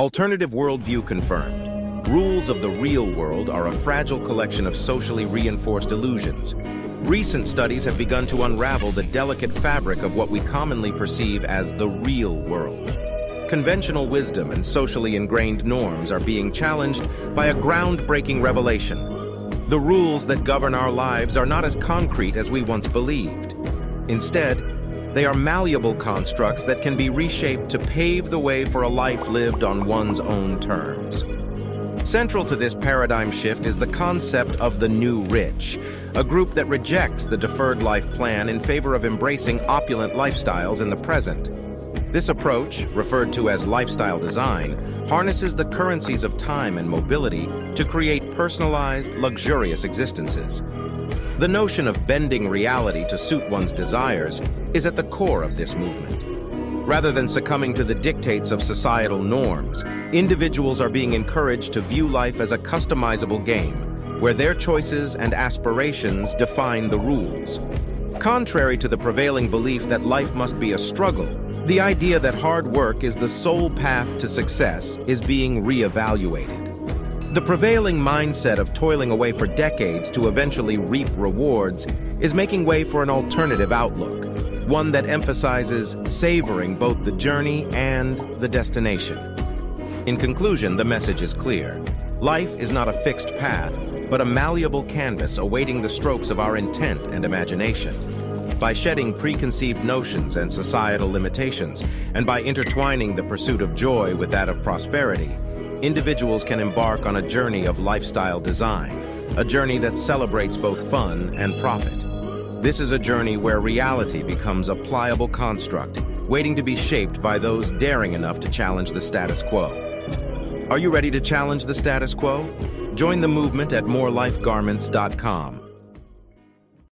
Alternative worldview confirmed. Rules of the real world are a fragile collection of socially reinforced illusions. Recent studies have begun to unravel the delicate fabric of what we commonly perceive as the real world. Conventional wisdom and socially ingrained norms are being challenged by a groundbreaking revelation. The rules that govern our lives are not as concrete as we once believed. Instead, they are malleable constructs that can be reshaped to pave the way for a life lived on one's own terms. Central to this paradigm shift is the concept of the new rich, a group that rejects the deferred life plan in favor of embracing opulent lifestyles in the present. This approach, referred to as lifestyle design, harnesses the currencies of time and mobility to create personalized, luxurious existences. The notion of bending reality to suit one's desires is at the core of this movement. Rather than succumbing to the dictates of societal norms, individuals are being encouraged to view life as a customizable game, where their choices and aspirations define the rules. Contrary to the prevailing belief that life must be a struggle, the idea that hard work is the sole path to success is being reevaluated. The prevailing mindset of toiling away for decades to eventually reap rewards is making way for an alternative outlook, one that emphasizes savoring both the journey and the destination. In conclusion, the message is clear. Life is not a fixed path, but a malleable canvas awaiting the strokes of our intent and imagination. By shedding preconceived notions and societal limitations, and by intertwining the pursuit of joy with that of prosperity, individuals can embark on a journey of lifestyle design, a journey that celebrates both fun and profit. This is a journey where reality becomes a pliable construct, waiting to be shaped by those daring enough to challenge the status quo. Are you ready to challenge the status quo? Join the movement at morelifegarments.com.